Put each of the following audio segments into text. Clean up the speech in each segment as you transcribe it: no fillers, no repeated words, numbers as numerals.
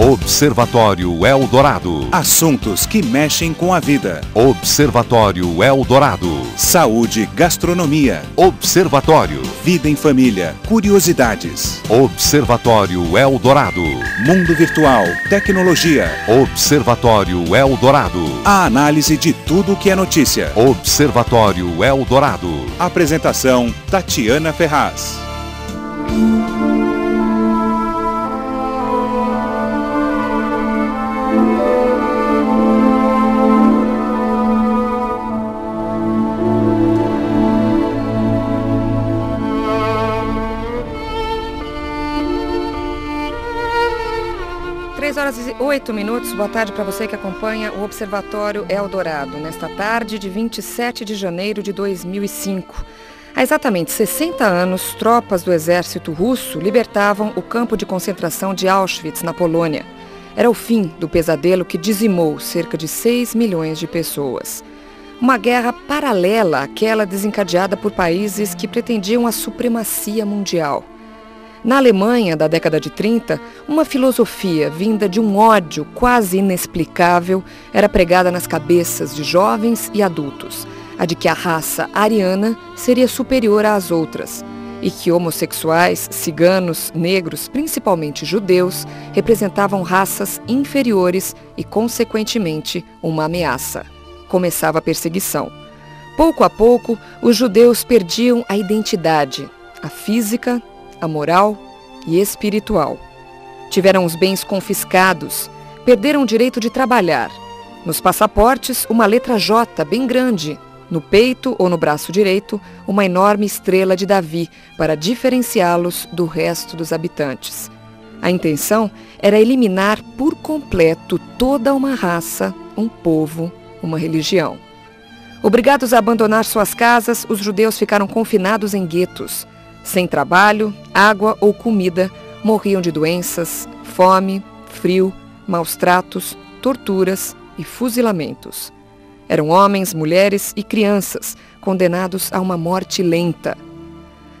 Observatório Eldorado. Assuntos que mexem com a vida. Observatório Eldorado. Saúde, gastronomia. Observatório. Vida em família, curiosidades. Observatório Eldorado. Mundo virtual, tecnologia. Observatório Eldorado. A análise de tudo que é notícia. Observatório Eldorado. Apresentação: Tatiana Ferraz. horas e 8 minutos, boa tarde para você que acompanha o Observatório Eldorado, nesta tarde de 27 de janeiro de 2005. Há exatamente 60 anos, tropas do exército russo libertavam o campo de concentração de Auschwitz, na Polônia. Era o fim do pesadelo que dizimou cerca de 6 milhões de pessoas. Uma guerra paralela àquela desencadeada por países que pretendiam a supremacia mundial. Na Alemanha da década de 30, uma filosofia vinda de um ódio quase inexplicável era pregada nas cabeças de jovens e adultos, a de que a raça ariana seria superior às outras e que homossexuais, ciganos, negros, principalmente judeus, representavam raças inferiores e, consequentemente, uma ameaça. Começava a perseguição. Pouco a pouco, os judeus perdiam a identidade, a física, a moral e espiritual. Tiveram os bens confiscados, perderam o direito de trabalhar. Nos passaportes, uma letra J bem grande. No peito ou no braço direito, uma enorme estrela de Davi para diferenciá-los do resto dos habitantes. A intenção era eliminar por completo toda uma raça, um povo, uma religião. Obrigados a abandonar suas casas, os judeus ficaram confinados em guetos. Sem trabalho, água ou comida, morriam de doenças, fome, frio, maus tratos, torturas e fuzilamentos. Eram homens, mulheres e crianças, condenados a uma morte lenta.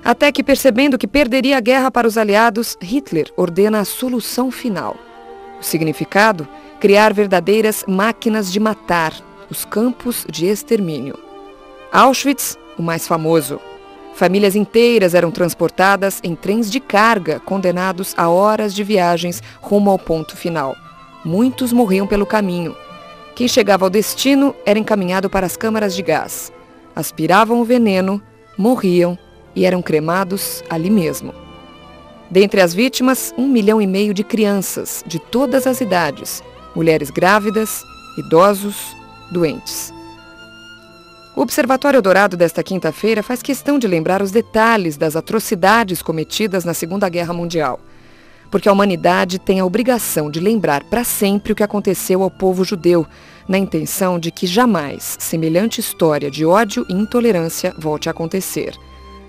Até que, percebendo que perderia a guerra para os aliados, Hitler ordena a solução final. O significado? Criar verdadeiras máquinas de matar, os campos de extermínio. Auschwitz, o mais famoso. Famílias inteiras eram transportadas em trens de carga, condenados a horas de viagens rumo ao ponto final. Muitos morriam pelo caminho. Quem chegava ao destino era encaminhado para as câmaras de gás. Aspiravam o veneno, morriam e eram cremados ali mesmo. Dentre as vítimas, 1,5 milhão de crianças, de todas as idades, mulheres grávidas, idosos, doentes. O Observatório Eldorado desta quinta-feira faz questão de lembrar os detalhes das atrocidades cometidas na Segunda Guerra Mundial, porque a humanidade tem a obrigação de lembrar para sempre o que aconteceu ao povo judeu, na intenção de que jamais semelhante história de ódio e intolerância volte a acontecer.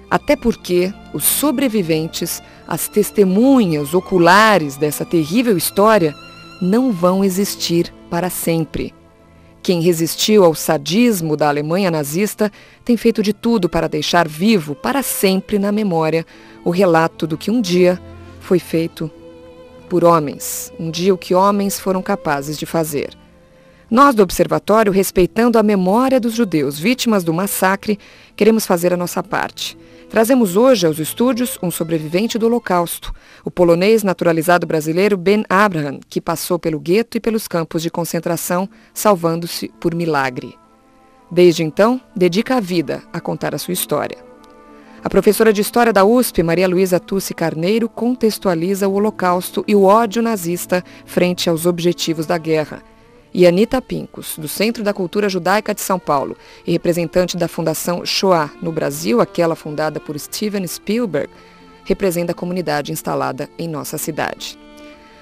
Até porque os sobreviventes, as testemunhas oculares dessa terrível história, não vão existir para sempre. Quem resistiu ao sadismo da Alemanha nazista tem feito de tudo para deixar vivo, para sempre na memória, o relato do que um dia foi feito por homens, um dia o que homens foram capazes de fazer. Nós do Observatório, respeitando a memória dos judeus vítimas do massacre, queremos fazer a nossa parte. Trazemos hoje aos estúdios um sobrevivente do Holocausto, o polonês naturalizado brasileiro Ben Abraham, que passou pelo gueto e pelos campos de concentração, salvando-se por milagre. Desde então, dedica a vida a contar a sua história. A professora de História da USP, Maria Luiza Tucci Carneiro, contextualiza o Holocausto e o ódio nazista frente aos objetivos da guerra. E Anita Pinkuss, do Centro da Cultura Judaica de São Paulo e representante da Fundação Shoah no Brasil, aquela fundada por Steven Spielberg, representa a comunidade instalada em nossa cidade.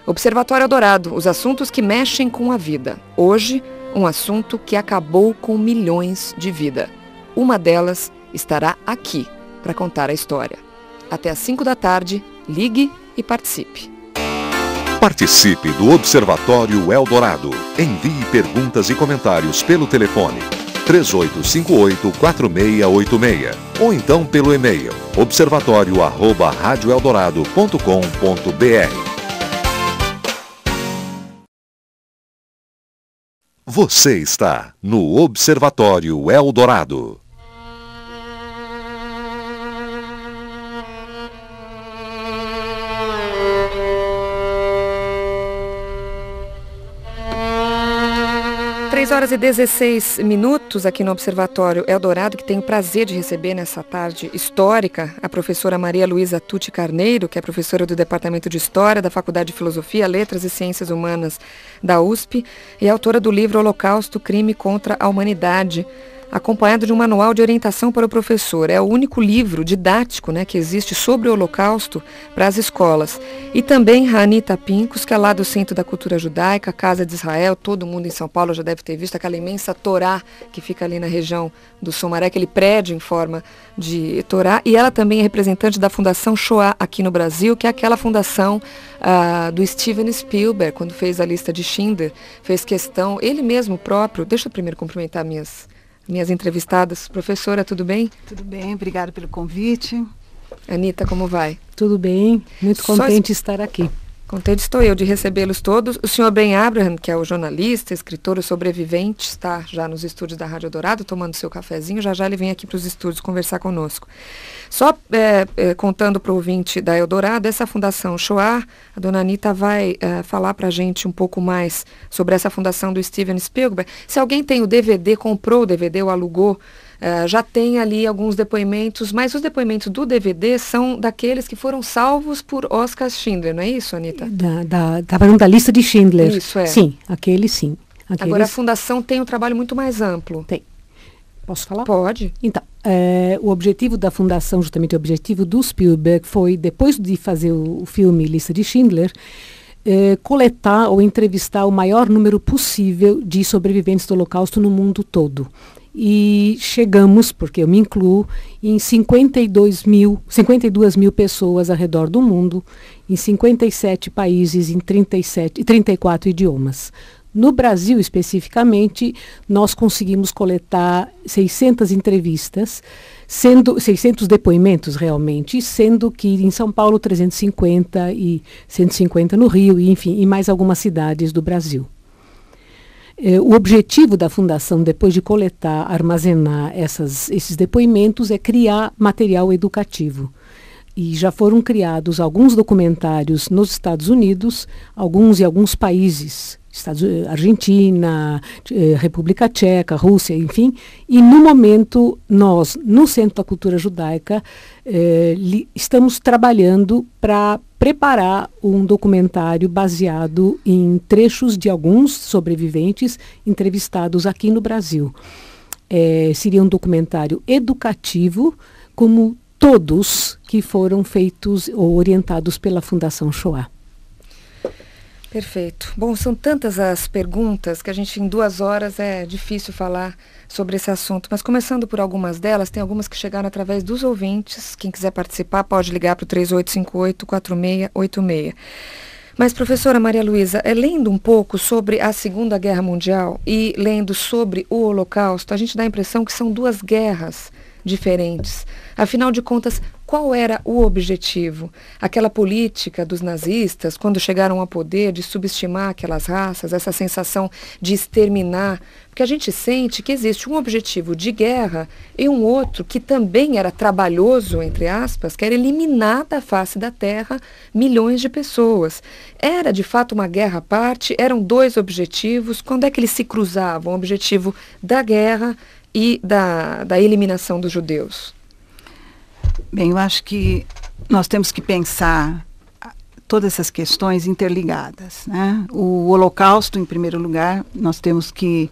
Observatório Eldorado, os assuntos que mexem com a vida. Hoje, um assunto que acabou com milhões de vidas. Uma delas estará aqui para contar a história. Até às 5 da tarde, ligue e participe. Participe do Observatório Eldorado. Envie perguntas e comentários pelo telefone 3858-4686 ou então pelo e-mail observatório@radioeldorado.com.br. Você está no Observatório Eldorado. Horas e 16 minutos aqui no Observatório Eldorado, que tem o prazer de receber nessa tarde histórica a professora Maria Luiza Tucci Carneiro, que é professora do Departamento de História da Faculdade de Filosofia, Letras e Ciências Humanas da USP e autora do livro Holocausto, Crime contra a Humanidade, acompanhado de um manual de orientação para o professor. É o único livro didático, né, que existe sobre o Holocausto para as escolas. E também a Anita Pinkuss, que é lá do Centro da Cultura Judaica, Casa de Israel. Todo mundo em São Paulo já deve ter visto aquela imensa Torá que fica ali na região do Sumaré, aquele prédio em forma de Torá. E ela também é representante da Fundação Shoah aqui no Brasil, que é aquela fundação do Steven Spielberg, quando fez a Lista de Schindler, fez questão, ele mesmo próprio... Deixa eu primeiro cumprimentar minhas entrevistadas. Professora, tudo bem? Tudo bem, obrigada pelo convite. Anita, como vai? Tudo bem, muito contente de estar aqui. Contente estou eu de recebê-los todos. O senhor Ben Abraham, que é o jornalista, escritor, sobrevivente, está já nos estúdios da Rádio Eldorado, tomando seu cafezinho. Já já ele vem aqui para os estúdios conversar conosco. Só contando para o ouvinte da Eldorado, essa Fundação Shoah, a dona Anita vai falar para a gente um pouco mais sobre essa fundação do Steven Spielberg. Se alguém tem o DVD, comprou o DVD ou alugou, já tem ali alguns depoimentos, mas os depoimentos do DVD são daqueles que foram salvos por Oscar Schindler, não é isso, Anita? Estavam da lista de Schindler. Isso, é. Sim, aquele sim. Aqueles... Agora a Fundação tem um trabalho muito mais amplo. Tem. Posso falar? Pode. Então, o objetivo da Fundação, justamente o objetivo do Spielberg, foi, depois de fazer o filme Lista de Schindler, coletar ou entrevistar o maior número possível de sobreviventes do Holocausto no mundo todo. E chegamos, porque eu me incluo, em 52 mil pessoas ao redor do mundo, em 57 países, em 34 idiomas. No Brasil, especificamente, nós conseguimos coletar 600 entrevistas, sendo 600 depoimentos realmente, sendo que em São Paulo 350 e 150 no Rio, e, enfim, em mais algumas cidades do Brasil. O objetivo da Fundação, depois de coletar, armazenar esses depoimentos, é criar material educativo. E já foram criados alguns documentários nos Estados Unidos, em alguns países, Argentina, República Tcheca, Rússia, enfim. E no momento, nós, no Centro da Cultura Judaica, estamos trabalhando para preparar um documentário baseado em trechos de alguns sobreviventes entrevistados aqui no Brasil. Seria um documentário educativo, como todos que foram feitos ou orientados pela Fundação Shoah. Perfeito. Bom, são tantas as perguntas que a gente em 2 horas é difícil falar sobre esse assunto, mas começando por algumas delas, tem algumas que chegaram através dos ouvintes. Quem quiser participar pode ligar para o 3858-4686. Mas, professora Maria Luiza, lendo um pouco sobre a Segunda Guerra Mundial e lendo sobre o Holocausto, a gente dá a impressão que são duas guerras diferentes. Afinal de contas, qual era o objetivo? Aquela política dos nazistas, quando chegaram ao poder, de subestimar aquelas raças, essa sensação de exterminar, porque a gente sente que existe um objetivo de guerra e um outro que também era trabalhoso, entre aspas, que era eliminar da face da terra milhões de pessoas. Era de fato uma guerra à parte? Eram dois objetivos? Quando é que eles se cruzavam? O objetivo da guerra e da eliminação dos judeus? Bem, eu acho que nós temos que pensar todas essas questões interligadas, né? O Holocausto, em primeiro lugar, nós temos que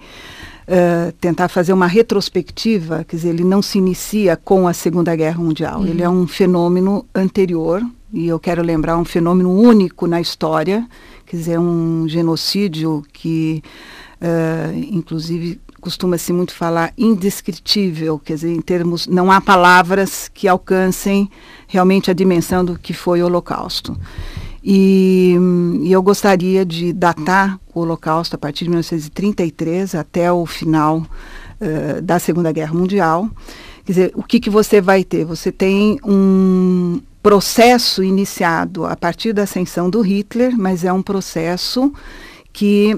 tentar fazer uma retrospectiva, quer dizer, ele não se inicia com a Segunda Guerra Mundial, ele é um fenômeno anterior, e eu quero lembrar um fenômeno único na história, quer dizer, um genocídio que, inclusive, costuma-se muito falar indescritível, quer dizer, em termos, não há palavras que alcancem realmente a dimensão do que foi o Holocausto. E eu gostaria de datar o Holocausto a partir de 1933 até o final da Segunda Guerra Mundial. Quer dizer, o que você vai ter? Você tem um processo iniciado a partir da ascensão do Hitler, mas é um processo que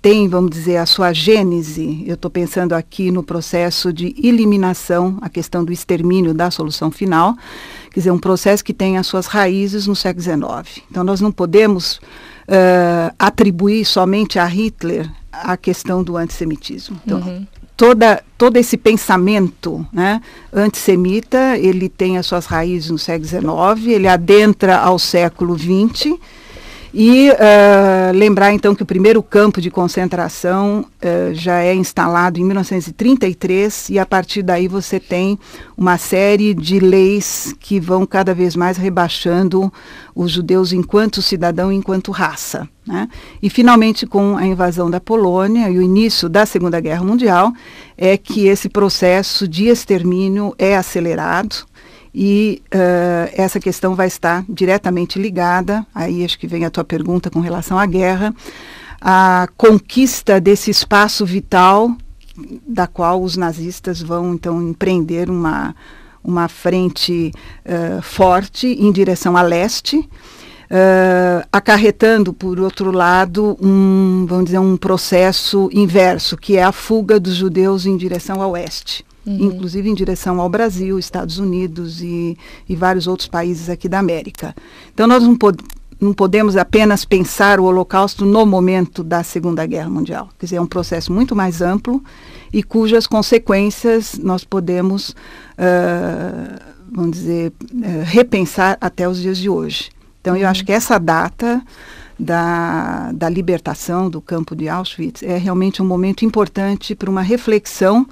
tem, vamos dizer, a sua gênese, eu estou pensando aqui no processo de eliminação, a questão do extermínio da solução final, quer dizer, um processo que tem as suas raízes no século XIX. Então, nós não podemos atribuir somente a Hitler a questão do antissemitismo. Então, todo esse pensamento, né, antissemita, ele tem as suas raízes no século XIX, ele adentra ao século XX, e lembrar então que o primeiro campo de concentração já é instalado em 1933, e a partir daí você tem uma série de leis que vão cada vez mais rebaixando os judeus enquanto cidadão, enquanto raça, né? E finalmente, com a invasão da Polônia e o início da Segunda Guerra Mundial, é que esse processo de extermínio é acelerado. E essa questão vai estar diretamente ligada, aí acho que vem a tua pergunta com relação à guerra, à conquista desse espaço vital da qual os nazistas vão, então, empreender uma frente forte em direção a leste, acarretando, por outro lado, vamos dizer, um processo inverso, que é a fuga dos judeus em direção ao oeste. Inclusive em direção ao Brasil, Estados Unidos e vários outros países aqui da América. Então, nós não podemos apenas pensar o Holocausto no momento da Segunda Guerra Mundial. Quer dizer, é um processo muito mais amplo e cujas consequências nós podemos, vamos dizer, repensar até os dias de hoje. Então, eu acho que essa data da libertação do campo de Auschwitz é realmente um momento importante para uma reflexão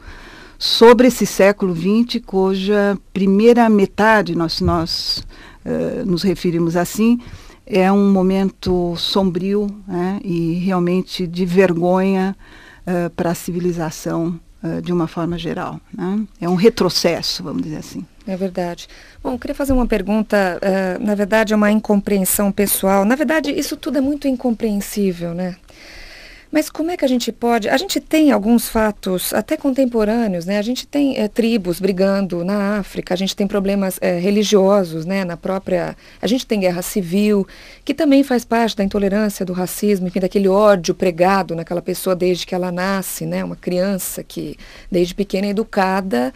sobre esse século XX, cuja primeira metade, nós nos referimos assim, é um momento sombrio, né, e realmente de vergonha para a civilização de uma forma geral, né? É um retrocesso, vamos dizer assim. É verdade. Bom, eu queria fazer uma pergunta, na verdade é uma incompreensão pessoal. Na verdade, isso tudo é muito incompreensível, né? Mas como é que a gente pode... A gente tem alguns fatos, até contemporâneos, né? A gente tem tribos brigando na África, a gente tem problemas religiosos, né? Na própria... A gente tem guerra civil, que também faz parte da intolerância, do racismo, enfim, daquele ódio pregado naquela pessoa desde que ela nasce, né? Uma criança que, desde pequena, é educada,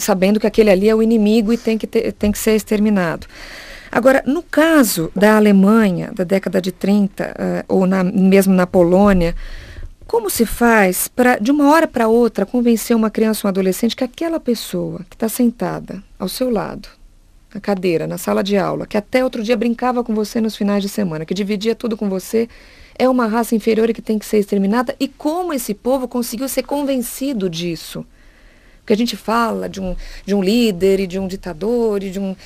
sabendo que aquele ali é o inimigo e tem que ser exterminado. Agora, no caso da Alemanha, da década de 30, ou mesmo na Polônia, como se faz para, de uma hora para outra, convencer uma criança ou um adolescente que aquela pessoa que está sentada ao seu lado, na cadeira, na sala de aula, que até outro dia brincava com você nos finais de semana, que dividia tudo com você, é uma raça inferior e que tem que ser exterminada? E como esse povo conseguiu ser convencido disso? Porque a gente fala de um líder e de um ditador e de um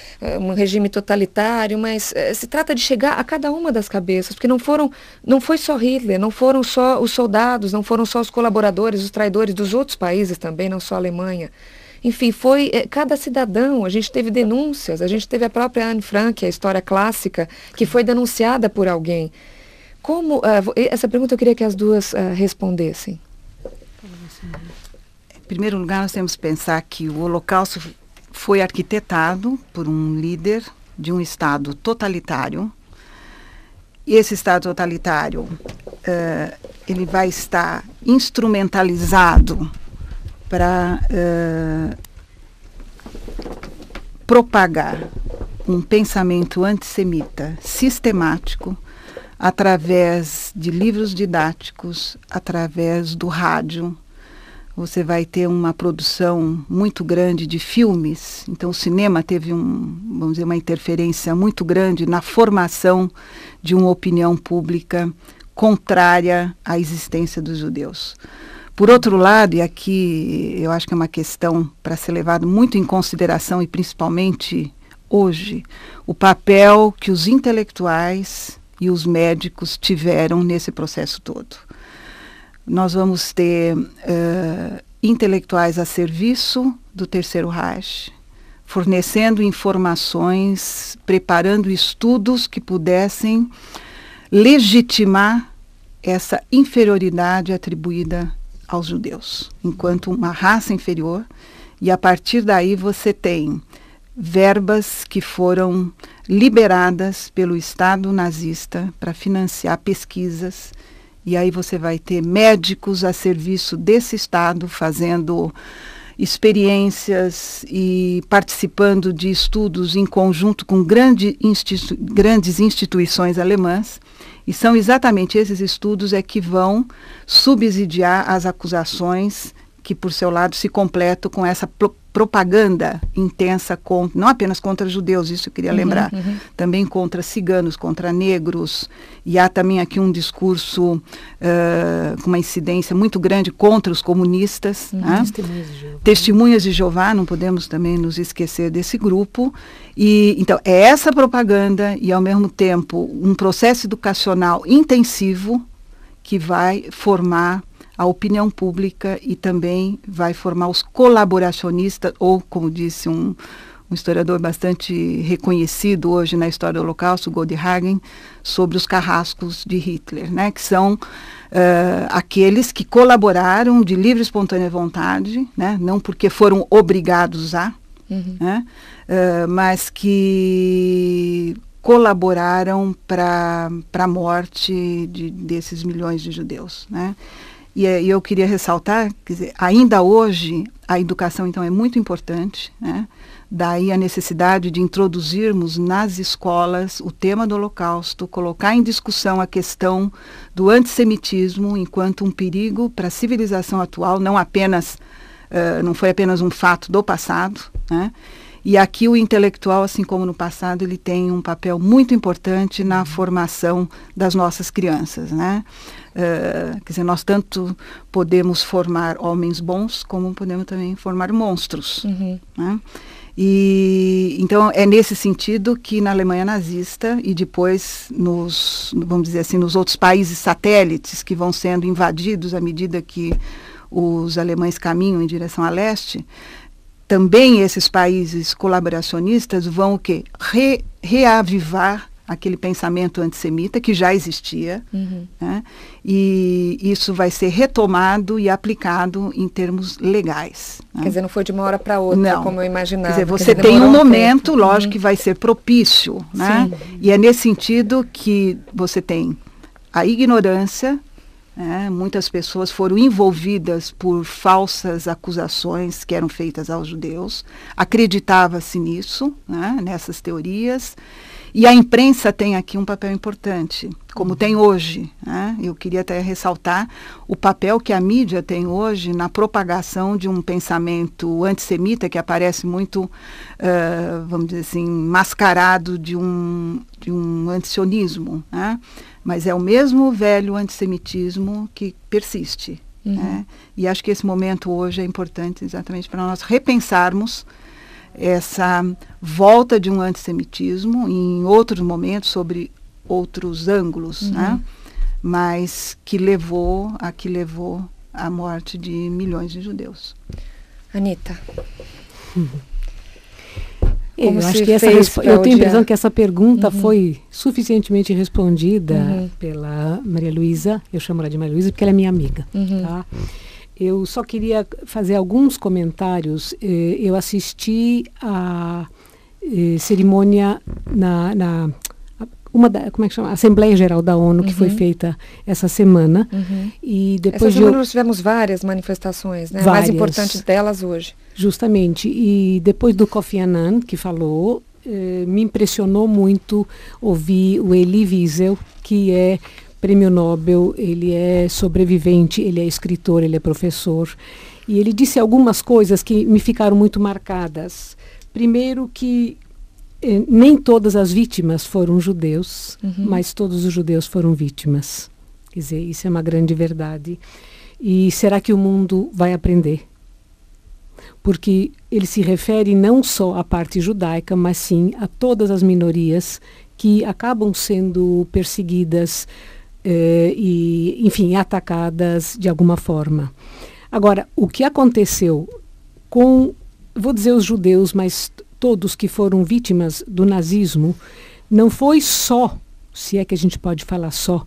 regime totalitário, mas se trata de chegar a cada uma das cabeças, porque não foi só Hitler, não foram só os soldados, não foram só os colaboradores, os traidores dos outros países também, não só a Alemanha. Enfim, foi cada cidadão. A gente teve denúncias, a gente teve a própria Anne Frank, a história clássica, que foi denunciada por alguém. Como, essa pergunta eu queria que as duas respondessem. Em primeiro lugar, nós temos que pensar que o Holocausto foi arquitetado por um líder de um Estado totalitário. E esse Estado totalitário, ele vai estar instrumentalizado para propagar um pensamento antissemita sistemático através de livros didáticos, através do rádio. Você vai ter uma produção muito grande de filmes. Então, o cinema teve vamos dizer, uma interferência muito grande na formação de uma opinião pública contrária à existência dos judeus. Por outro lado, e aqui eu acho que é uma questão para ser levada muito em consideração, e principalmente hoje, o papel que os intelectuais e os médicos tiveram nesse processo todo. Nós vamos ter intelectuais a serviço do Terceiro Reich, fornecendo informações, preparando estudos que pudessem legitimar essa inferioridade atribuída aos judeus, enquanto uma raça inferior. E a partir daí você tem verbas que foram liberadas pelo Estado nazista para financiar pesquisas. E aí você vai ter médicos a serviço desse Estado fazendo experiências e participando de estudos em conjunto com grandes instituições alemãs. E são exatamente esses estudos é que vão subsidiar as acusações que, por seu lado, se completam com essa propaganda intensa, não apenas contra judeus, isso eu queria lembrar, também contra ciganos, contra negros, e há também aqui um discurso com uma incidência muito grande contra os comunistas, né? Testemunhas de Jeová, não podemos também nos esquecer desse grupo. E então é essa propaganda e ao mesmo tempo um processo educacional intensivo que vai formar a opinião pública e também vai formar os colaboracionistas, ou, como disse um historiador bastante reconhecido hoje na história do Holocausto, Goldhagen, sobre os carrascos de Hitler, né? Que são aqueles que colaboraram de livre e espontânea vontade, né? Não porque foram obrigados a, né? Mas que colaboraram para a morte desses milhões de judeus, né? E eu queria ressaltar, quer dizer, ainda hoje a educação então é muito importante, né? Daí a necessidade de introduzirmos nas escolas o tema do Holocausto, colocar em discussão a questão do antissemitismo enquanto um perigo para a civilização atual, não foi apenas um fato do passado, né? E aqui o intelectual, assim como no passado, ele tem um papel muito importante na formação das nossas crianças, né? Quer dizer, nós tanto podemos formar homens bons, como podemos também formar monstros, né? E então é nesse sentido que na Alemanha nazista e depois vamos dizer assim, nos outros países satélites que vão sendo invadidos à medida que os alemães caminham em direção a leste, também esses países colaboracionistas vão o quê? Reavivar aquele pensamento antissemita que já existia, né? E isso vai ser retomado e aplicado em termos legais, né? Quer dizer, não foi de uma hora para outra, não. Como eu imaginava. Quer dizer, você tem um momento, lógico, que vai ser propício, né? E é nesse sentido que você tem a ignorância, né? Muitas pessoas foram envolvidas por falsas acusações que eram feitas aos judeus, acreditava-se nisso, né? Nessas teorias. E a imprensa tem aqui um papel importante, como tem hoje, né? Eu queria até ressaltar o papel que a mídia tem hoje na propagação de um pensamento antissemita que aparece muito, vamos dizer assim, mascarado de um antisionismo, né? Mas é o mesmo velho antissemitismo que persiste, né? E acho que esse momento hoje é importante exatamente para nós repensarmos essa volta de um antissemitismo em outros momentos, sobre outros ângulos, né? Mas que levou à morte de milhões de judeus. Anita. Eu tenho a impressão que essa pergunta foi suficientemente respondida pela Maria Luiza. Eu chamo ela de Maria Luiza porque ela é minha amiga, tá? Eu só queria fazer alguns comentários. Eu assisti a cerimônia na Assembleia Geral da ONU, que foi feita essa semana. E depois essa semana nós tivemos várias manifestações, né? Várias. A mais importante delas hoje. Justamente. E depois do Kofi Annan, que falou, me impressionou muito ouvir o Eli Wiesel, que é Prêmio Nobel, ele é sobrevivente, ele é escritor, ele é professor. E ele disse algumas coisas que me ficaram muito marcadas. Primeiro que nem todas as vítimas foram judeus, mas todos os judeus foram vítimas. Quer dizer, isso é uma grande verdade. E será que o mundo vai aprender? Porque ele se refere não só à parte judaica, mas sim a todas as minorias que acabam sendo perseguidas, e, enfim, atacadas de alguma forma. Agora, o que aconteceu com, vou dizer os judeus, mas todos que foram vítimas do nazismo, não foi só, se é que a gente pode falar só,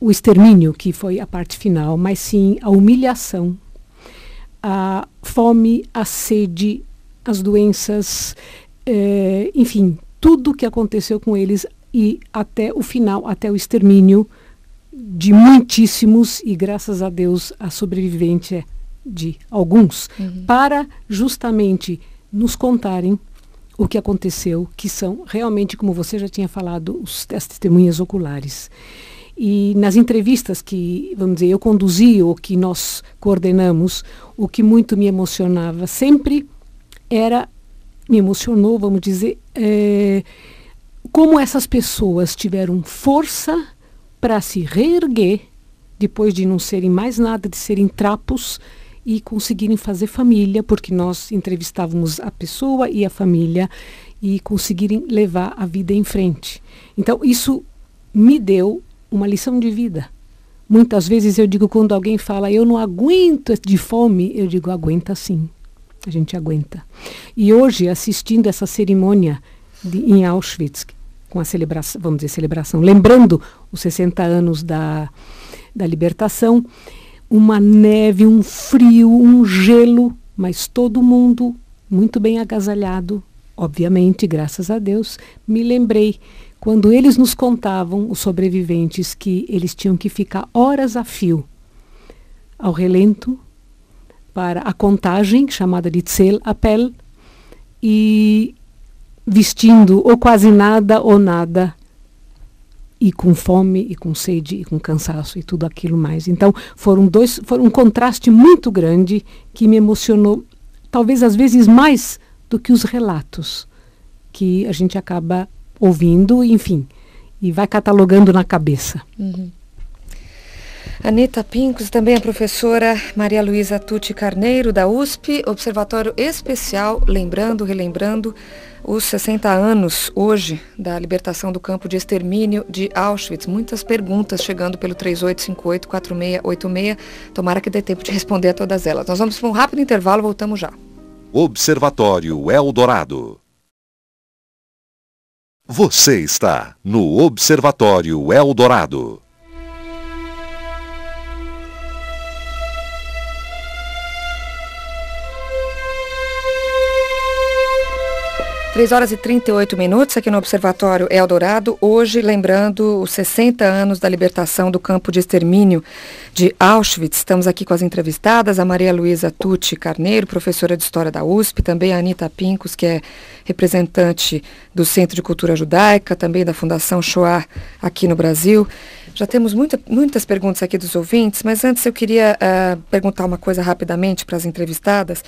o extermínio, que foi a parte final, mas sim a humilhação, a fome, a sede, as doenças, enfim, tudo o que aconteceu com eles e até o final, até o extermínio de muitíssimos e, graças a Deus, a sobrevivência de alguns, para justamente nos contarem o que aconteceu, que são realmente, como você já tinha falado, as testemunhas oculares. E nas entrevistas que, vamos dizer, eu conduzi ou que nós coordenamos, o que muito me emocionava sempre era, me emocionou, vamos dizer, como essas pessoas tiveram força para se reerguer depois de não serem mais nada, de serem trapos, e conseguirem fazer família, porque nós entrevistávamos a pessoa e a família, e conseguirem levar a vida em frente. Então, isso me deu uma lição de vida. Muitas vezes eu digo, quando alguém fala, eu não aguento de fome, eu digo, aguenta sim, a gente aguenta. E hoje, assistindo essa cerimônia em Auschwitz, com a celebração, vamos dizer, celebração, lembrando os 60 anos da libertação, uma neve, um frio, um gelo, mas todo mundo muito bem agasalhado, obviamente, graças a Deus. Me lembrei, quando eles nos contavam, os sobreviventes, que eles tinham que ficar horas a fio ao relento para a contagem, chamada de tzel apel, e vestindo ou quase nada ou nada, e com fome, e com sede, e com cansaço, e tudo aquilo mais. Então, foram um contraste muito grande que me emocionou, talvez às vezes mais do que os relatos que a gente acaba ouvindo, enfim, e vai catalogando na cabeça. Anita Pinkuss, também a professora Maria Luiza Tucci Carneiro, da USP, Observatório Especial, lembrando, relembrando, os 60 anos hoje da libertação do campo de extermínio de Auschwitz. Muitas perguntas chegando pelo 3858-4686. Tomara que dê tempo de responder a todas elas. Nós vamos para um rápido intervalo, voltamos já. Observatório Eldorado. Você está no Observatório Eldorado. Três horas e 38 minutos aqui no Observatório Eldorado, hoje lembrando os 60 anos da libertação do campo de extermínio de Auschwitz. Estamos aqui com as entrevistadas, a Maria Luiza Tucci Carneiro, professora de História da USP, também a Anita Pinkuss, que é representante do Centro de Cultura Judaica, também da Fundação Shoah aqui no Brasil. Já temos muitas perguntas aqui dos ouvintes, mas antes eu queria perguntar uma coisa rapidamente para as entrevistadas.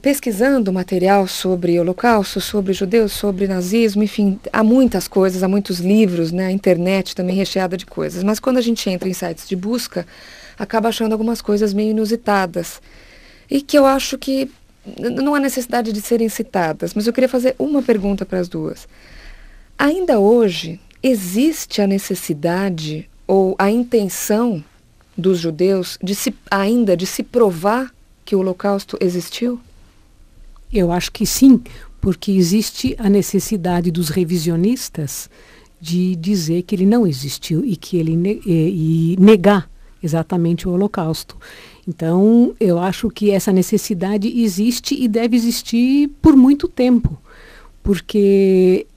Pesquisando material sobre holocausto, sobre judeus, sobre nazismo, enfim, há muitas coisas, há muitos livros, né? A internet também recheada de coisas. Mas quando a gente entra em sites de busca, acaba achando algumas coisas meio inusitadas. E que eu acho que não há necessidade de serem citadas. Mas eu queria fazer uma pergunta para as duas. Ainda hoje, existe a necessidade ou a intenção dos judeus de se provar que o Holocausto existiu? Eu acho que sim, porque existe a necessidade dos revisionistas de dizer que ele não existiu e que ele negar exatamente o Holocausto. Então, eu acho que essa necessidade existe e deve existir por muito tempo, porque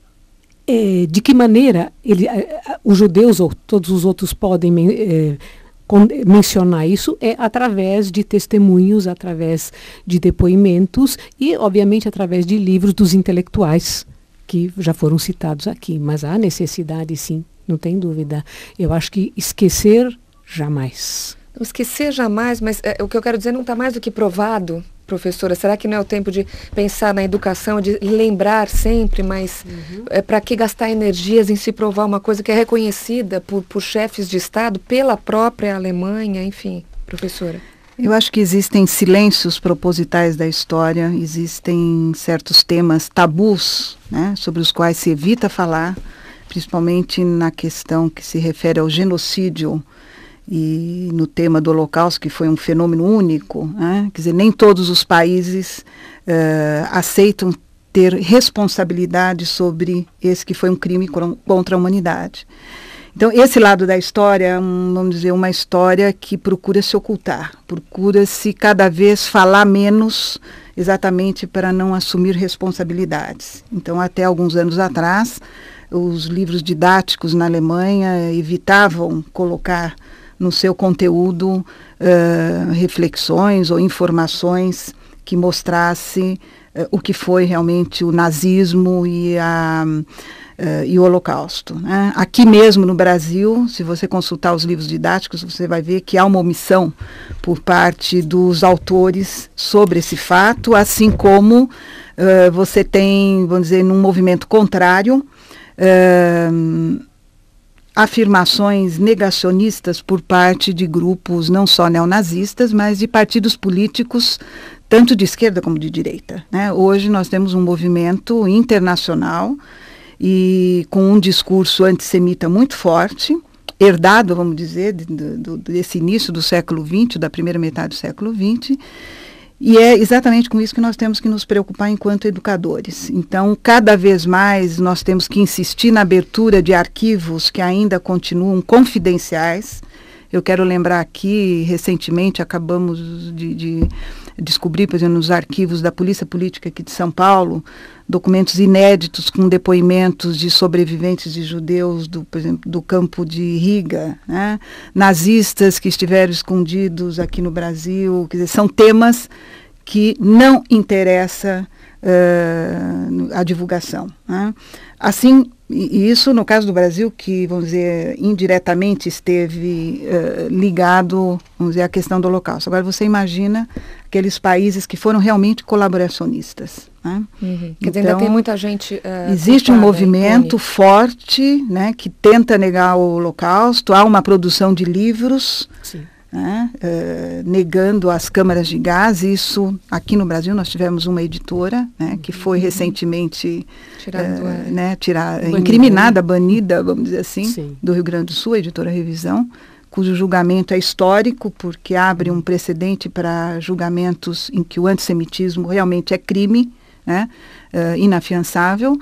de que maneira os judeus ou todos os outros podem mencionar isso é através de testemunhos, através de depoimentos e, obviamente, através de livros dos intelectuais que já foram citados aqui. Mas há necessidade, sim, não tem dúvida. Eu acho que esquecer jamais. Não esquecer jamais, mas o que eu quero dizer não está mais do que provado, professora. Será que não é o tempo de pensar na educação, de lembrar sempre, mas para que gastar energias em se provar uma coisa que é reconhecida por chefes de Estado, pela própria Alemanha, enfim, professora? Eu acho que existem silêncios propositais da história, existem certos temas tabus, né, sobre os quais se evita falar, principalmente na questão que se refere ao genocídio e no tema do Holocausto, que foi um fenômeno único, né? Quer dizer, nem todos os países aceitam ter responsabilidade sobre esse que foi um crime contra a humanidade. Então, esse lado da história, vamos dizer, uma história que procura se ocultar, procura-se cada vez falar menos exatamente para não assumir responsabilidades. Então, até alguns anos atrás, os livros didáticos na Alemanha evitavam colocar no seu conteúdo reflexões ou informações que mostrasse o que foi realmente o nazismo e o Holocausto, né? Aqui mesmo no Brasil, se você consultar os livros didáticos, você vai ver que há uma omissão por parte dos autores sobre esse fato, assim como você tem, vamos dizer, num movimento contrário, afirmações negacionistas por parte de grupos não só neonazistas, mas de partidos políticos tanto de esquerda como de direita, né? Hoje nós temos um movimento internacional e com um discurso antissemita muito forte, herdado, vamos dizer, desse início do século XX, da primeira metade do século XX, e é exatamente com isso que nós temos que nos preocupar enquanto educadores. Então, cada vez mais, nós temos que insistir na abertura de arquivos que ainda continuam confidenciais. Eu quero lembrar aqui, recentemente, acabamos de descobrir, por exemplo, nos arquivos da Polícia Política aqui de São Paulo, documentos inéditos com depoimentos de sobreviventes de judeus, por exemplo, do campo de Riga, né? Nazistas que estiveram escondidos aqui no Brasil. Quer dizer, são temas que não interessa a divulgação, né? Assim, e isso no caso do Brasil, que, vamos dizer, indiretamente esteve ligado, vamos dizer, à questão do Holocausto. Agora você imagina aqueles países que foram realmente colaboracionistas, né? Uhum. Quer dizer, então, ainda tem muita gente... existe um movimento forte, né, que tenta negar o Holocausto. Há uma produção de livros, né, negando as câmaras de gás. Isso, aqui no Brasil, nós tivemos uma editora, né, que foi recentemente... incriminada, banida, vamos dizer assim, do Rio Grande do Sul, a Editora Revisão, cujo julgamento é histórico, porque abre um precedente para julgamentos em que o antissemitismo realmente é crime, né, inafiançável.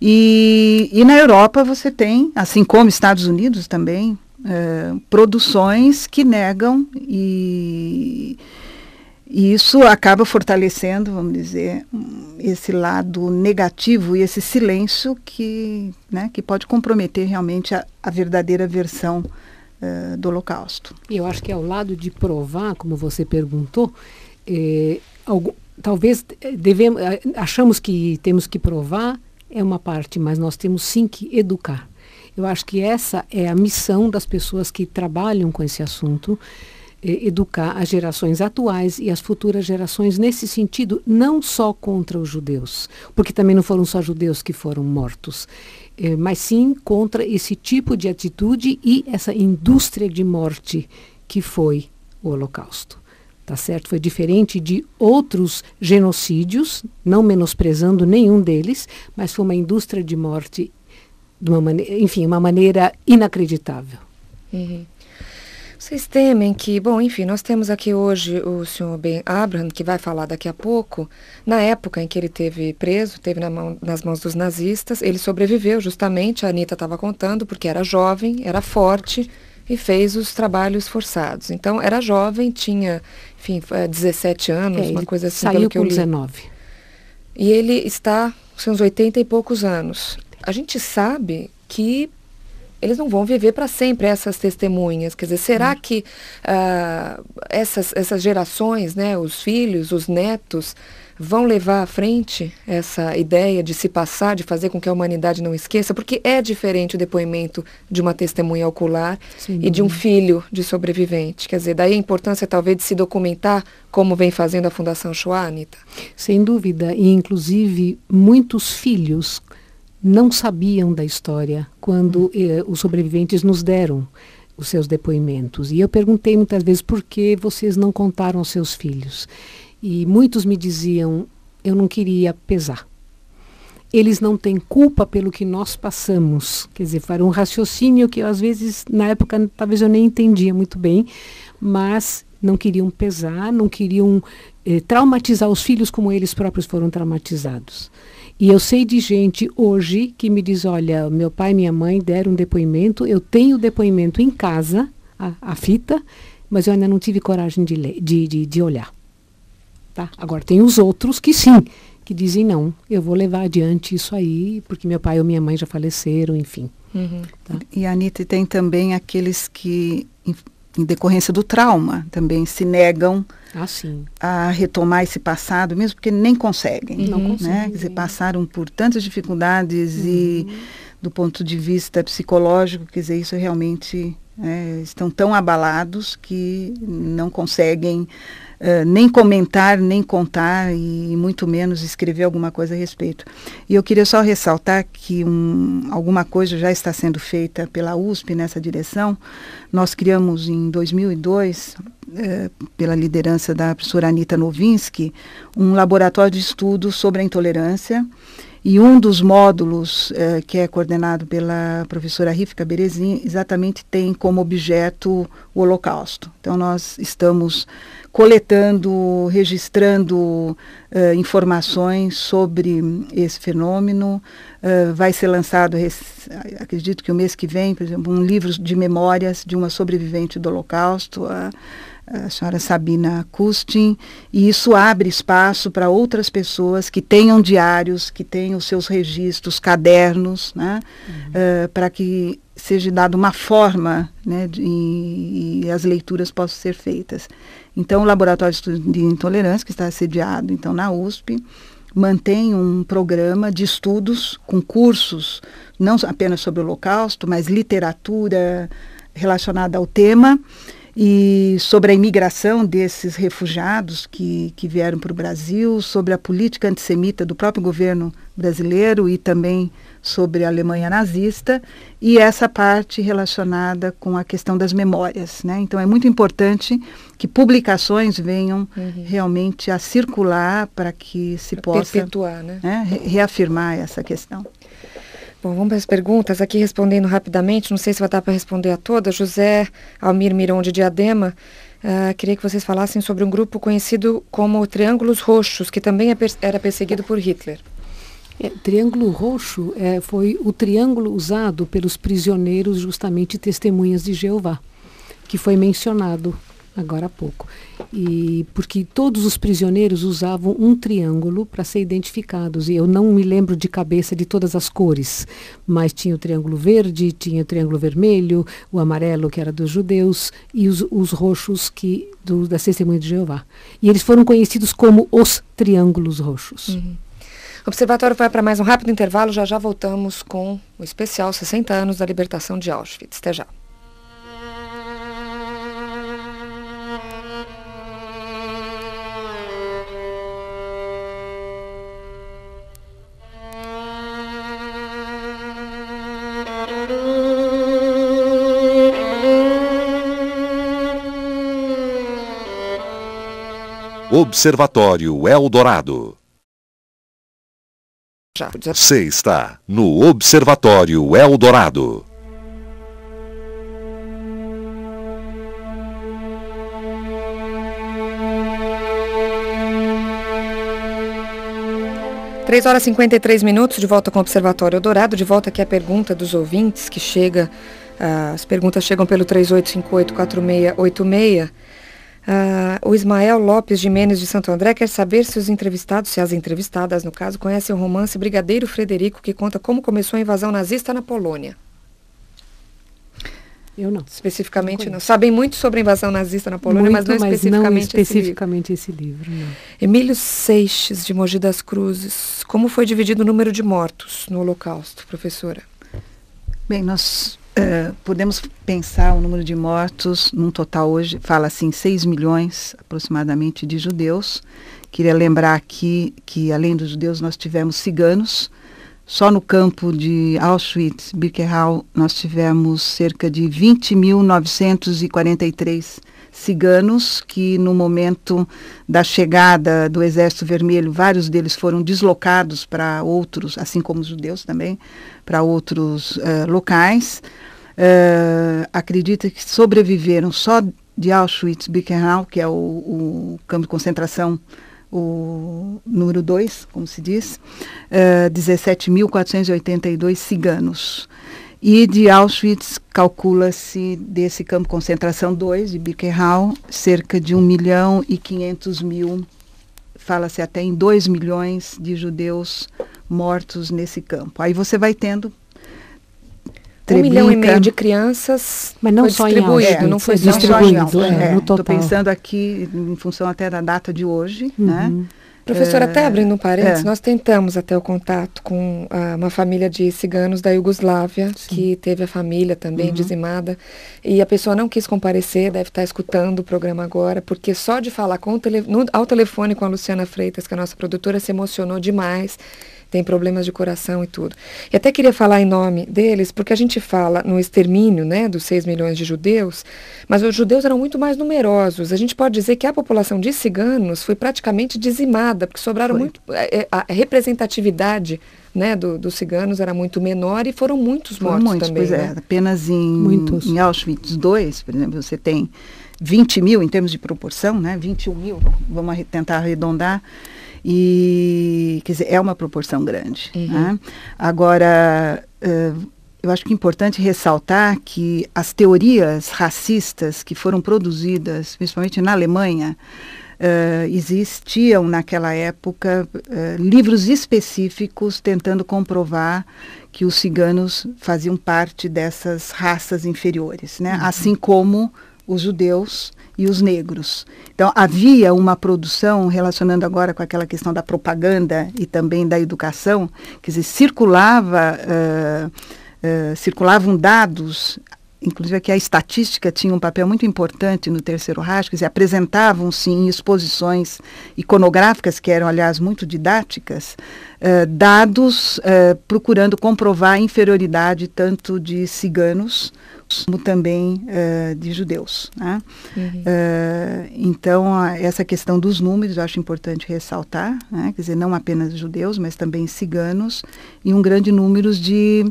E na Europa você tem, assim como Estados Unidos também, produções que negam, e isso acaba fortalecendo, vamos dizer, esse lado negativo e esse silêncio que, né, que pode comprometer realmente a verdadeira versão do Holocausto. E eu acho que ao lado de provar, como você perguntou, talvez achamos que temos que provar, é uma parte, mas nós temos sim que educar. Eu acho que essa é a missão das pessoas que trabalham com esse assunto, educar as gerações atuais e as futuras gerações nesse sentido, não só contra os judeus, porque também não foram só judeus que foram mortos, mas sim contra esse tipo de atitude e essa indústria de morte que foi o Holocausto. Tá certo? Foi diferente de outros genocídios, não menosprezando nenhum deles, mas foi uma indústria de morte de uma maneira, enfim, uma maneira inacreditável. Uhum. Vocês temem que, bom, enfim, nós temos aqui hoje o senhor Ben Abraham, que vai falar daqui a pouco. Na época em que ele teve preso, teve nas mãos dos nazistas, ele sobreviveu justamente, a Anita estava contando, porque era jovem, era forte e fez os trabalhos forçados. Então, era jovem, tinha, enfim, 17 anos, uma coisa assim, saiu pelo que eu li. 19. E ele está com uns 80 e poucos anos. A gente sabe que eles não vão viver para sempre, essas testemunhas. Quer dizer, será que essas gerações, né, os filhos, os netos, vão levar à frente essa ideia de se passar, de fazer com que a humanidade não esqueça? Porque é diferente o depoimento de uma testemunha ocular e de um filho de sobrevivente. Quer dizer, daí a importância talvez de se documentar, como vem fazendo a Fundação Shoah, Anita. Sem dúvida, e inclusive muitos filhos não sabiam da história quando os sobreviventes nos deram os seus depoimentos. E eu perguntei muitas vezes por que vocês não contaram aos seus filhos. E muitos me diziam, eu não queria pesar. Eles não têm culpa pelo que nós passamos. Quer dizer, foi um raciocínio que eu, às vezes, na época, talvez eu nem entendia muito bem, mas não queriam pesar, não queriam traumatizar os filhos como eles próprios foram traumatizados. E eu sei de gente hoje que me diz, olha, meu pai e minha mãe deram um depoimento, eu tenho o depoimento em casa, a fita, mas eu ainda não tive coragem de ler, de olhar. Tá? Agora tem os outros que sim, que dizem não, eu vou levar adiante isso aí, porque meu pai ou minha mãe já faleceram, enfim. Uhum. Tá? E a Anita, tem também aqueles que, em decorrência do trauma, também se negam a retomar esse passado, mesmo porque nem conseguem. Uhum. Não conseguem. Né? Quer dizer, passaram por tantas dificuldades e, do ponto de vista psicológico, quer dizer, isso realmente... estão tão abalados que não conseguem nem comentar, nem contar e muito menos escrever alguma coisa a respeito. E eu queria só ressaltar que alguma coisa já está sendo feita pela USP nessa direção. Nós criamos em 2002, pela liderança da professora Anita Novinsky, um laboratório de estudos sobre a intolerância. E um dos módulos que é coordenado pela professora Rifka Berezin exatamente tem como objeto o Holocausto. Então nós estamos coletando, registrando informações sobre esse fenômeno. Vai ser lançado, acredito que o mês que vem, por exemplo, um livro de memórias de uma sobrevivente do Holocausto, a senhora Sabina Kustin, e isso abre espaço para outras pessoas que tenham diários, que tenham os seus registros, cadernos, né? Para que seja dada uma forma, né, e as leituras possam ser feitas. Então, o Laboratório de Estudos de Intolerância, que está sediado então, na USP, mantém um programa de estudos com cursos, não apenas sobre o Holocausto, mas literatura relacionada ao tema, e sobre a imigração desses refugiados que vieram para o Brasil, sobre a política antissemita do próprio governo brasileiro e também sobre a Alemanha nazista, e essa parte relacionada com a questão das memórias, né? Então é muito importante que publicações venham realmente a circular para que se possa perpetuar, né? Reafirmar essa questão. Bom, vamos para as perguntas, aqui respondendo rapidamente, não sei se vai dar para responder a todas. José Almir Miron de Diadema, queria que vocês falassem sobre um grupo conhecido como Triângulos Roxos, que também era perseguido por Hitler. Triângulo Roxo foi o triângulo usado pelos prisioneiros, justamente testemunhas de Jeová, que foi mencionado agora há pouco. E porque todos os prisioneiros usavam um triângulo para ser identificados, e eu não me lembro de cabeça de todas as cores, mas tinha o triângulo verde, tinha o triângulo vermelho, o amarelo que era dos judeus e os roxos que das testemunhas de Jeová. E eles foram conhecidos como os Triângulos Roxos. O Observatório vai para mais um rápido intervalo, já voltamos com o especial 60 anos da libertação de Auschwitz. Até já. Observatório Eldorado. Você está no Observatório Eldorado. Três horas e 53 minutos, de volta com o Observatório Eldorado. De volta aqui a pergunta dos ouvintes que chega. As perguntas chegam pelo 38584686. O Ismael Lopes Jimenez de Santo André quer saber se os entrevistados, se as entrevistadas, no caso, conhecem o romance Brigadeiro Frederico, que conta como começou a invasão nazista na Polônia. Eu não. Especificamente não. Sabem muito sobre a invasão nazista na Polônia, mas não especificamente esse livro. Não. Emílio Seixas de Mogi das Cruzes. Como foi dividido o número de mortos no Holocausto, professora? Bem, nós... podemos pensar o número de mortos num total hoje, fala-se em 6 milhões aproximadamente de judeus. Queria lembrar aqui que além dos judeus nós tivemos ciganos. Só no campo de Auschwitz, Birkenau, nós tivemos cerca de 20.943 ciganos que no momento da chegada do Exército Vermelho, vários deles foram deslocados para outros, assim como os judeus também, para outros locais. Acredita que sobreviveram só de Auschwitz-Birkenau, que é o campo de concentração, o número 2, como se diz, 17.482 ciganos. E de Auschwitz, calcula-se, desse campo de concentração 2, de Birkenau, cerca de 1.500.000 fala-se até em 2 milhões de judeus mortos nesse campo. Aí você vai tendo... 1,5 milhão de crianças, mas não só em Auschwitz, não foi distribuído. Estou pensando aqui em função até da data de hoje, né? Professora, até abrindo um parênteses, nós tentamos até o contato com uma família de ciganos da Iugoslávia, que teve a família também dizimada, e a pessoa não quis comparecer, deve estar escutando o programa agora, porque só de falar com o ao telefone com a Luciana Freitas, que é a nossa produtora, se emocionou demais, tem problemas de coração e tudo. E até queria falar em nome deles, porque a gente fala no extermínio, né, dos 6 milhões de judeus, mas os judeus eram muito mais numerosos. A gente pode dizer que a população de ciganos foi praticamente dizimada, porque sobraram muito... A representatividade, né, dos ciganos era muito menor e foram muitos mortos também. Pois é, apenas em Auschwitz II, por exemplo, você tem 20 mil em termos de proporção, né, 21 mil, vamos tentar arredondar, e, quer dizer, é uma proporção grande. Né? Agora, eu acho que é importante ressaltar que as teorias racistas que foram produzidas, principalmente na Alemanha, existiam naquela época livros específicos tentando comprovar que os ciganos faziam parte dessas raças inferiores, né? Assim como os judeus e os negros. Então, havia uma produção, relacionando agora com aquela questão da propaganda e também da educação, quer dizer, circulavam dados, inclusive aqui a estatística tinha um papel muito importante no Terceiro Reich, quer dizer, apresentavam-se em exposições iconográficas, que eram, aliás, muito didáticas, dados procurando comprovar a inferioridade tanto de ciganos como também de judeus. Né? Então, essa questão dos números eu acho importante ressaltar, né? Quer dizer, não apenas judeus, mas também ciganos e um grande número de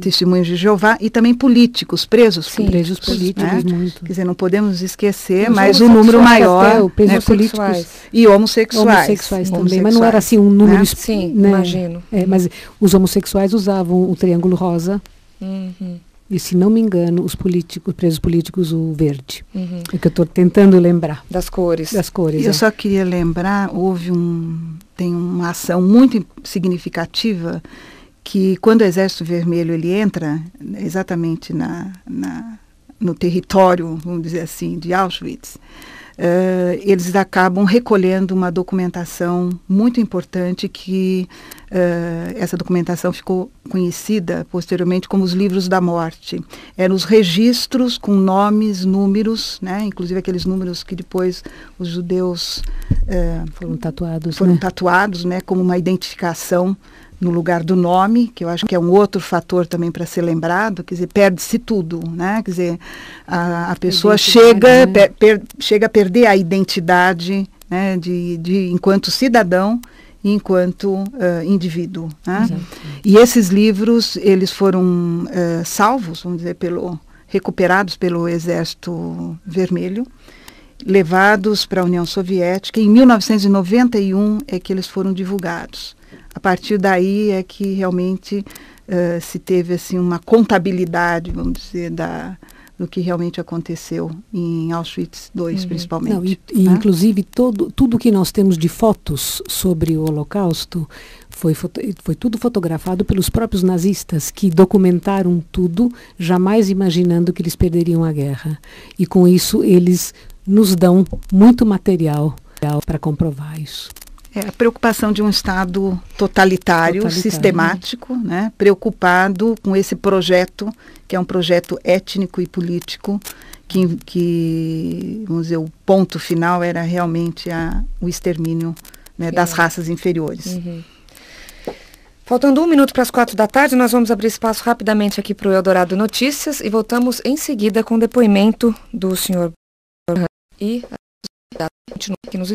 testemunhos de Jeová e também políticos, presos políticos, né? Quer dizer, não podemos esquecer, mas um número maior, né? Políticos e homossexuais também, mas não era assim um número, né? Sim, né? Imagino. Mas os homossexuais usavam o triângulo rosa. E, se não me engano, os presos políticos, o verde. É que eu estou tentando lembrar. Das cores. Eu só queria lembrar, tem uma ação muito significativa que, quando o Exército Vermelho ele entra exatamente no território, vamos dizer assim, de Auschwitz, eles acabam recolhendo uma documentação muito importante que essa documentação ficou conhecida posteriormente como os livros da morte. Eram os registros com nomes, números, né? Inclusive aqueles números que depois os judeus foram tatuados, né? Como uma identificação no lugar do nome, que eu acho que é um outro fator também para ser lembrado, quer dizer, perde-se tudo, né? Quer dizer, a pessoa chega a perder a identidade, né, de enquanto cidadão e enquanto indivíduo. Né? E esses livros, eles foram salvos, vamos dizer, recuperados pelo Exército Vermelho, levados para a União Soviética, e em 1991 é que eles foram divulgados. A partir daí é que realmente se teve assim, uma contabilidade, vamos dizer, do que realmente aconteceu em Auschwitz II, principalmente. Não, e inclusive, tudo que nós temos de fotos sobre o Holocausto foi tudo fotografado pelos próprios nazistas, que documentaram tudo, jamais imaginando que eles perderiam a guerra. E com isso, eles nos dão muito material para comprovar isso. A preocupação de um Estado totalitário, sistemático, né? Preocupado com esse projeto, que é um projeto étnico e político, que vamos dizer, o ponto final era realmente o extermínio, né, das raças inferiores. Faltando 1 minuto para as 4 da tarde, nós vamos abrir espaço rapidamente aqui para o Eldorado Notícias e voltamos em seguida com o depoimento do senhor e que nos